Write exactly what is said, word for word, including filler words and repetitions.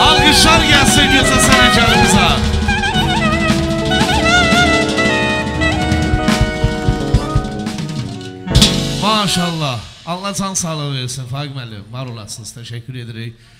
Alkışlar gelsin güzel sanatçılarımıza. Maşallah. Allah can sağlığı versin. Fahim müəllim, var olasınız. Teşekkür edirik.